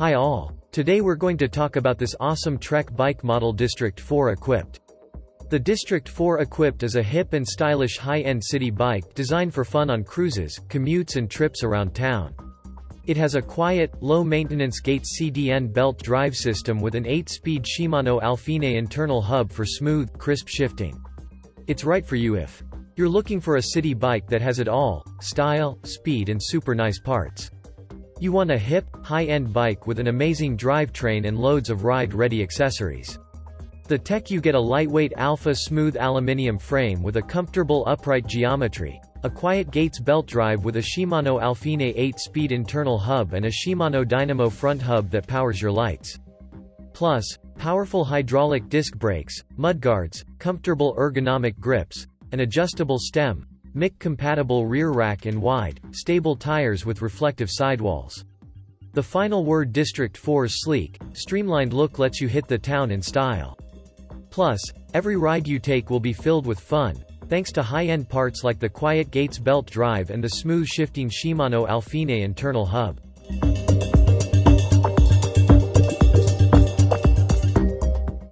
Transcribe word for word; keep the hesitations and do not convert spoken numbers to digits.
Hi all. Today we're going to talk about this awesome Trek bike model District four Equipped. The District four Equipped is a hip and stylish high-end city bike designed for fun on cruises, commutes and trips around town. It has a quiet, low-maintenance Gates C D N belt drive system with an eight-speed Shimano Alfine internal hub for smooth, crisp shifting. It's right for you if you're looking for a city bike that has it all: style, speed and super nice parts. You want a hip, high-end bike with an amazing drivetrain and loads of ride-ready accessories. The tech: you get a lightweight alpha smooth aluminium frame with a comfortable upright geometry, a quiet Gates belt drive with a Shimano Alfine eight-speed internal hub and a Shimano Dynamo front hub that powers your lights. Plus, powerful hydraulic disc brakes, mudguards, comfortable ergonomic grips, an adjustable stem, M I C-compatible rear rack and wide, stable tires with reflective sidewalls. The final word: District four's sleek, streamlined look lets you hit the town in style. Plus, every ride you take will be filled with fun, thanks to high-end parts like the quiet Gates belt drive and the smooth shifting Shimano Alfine internal hub.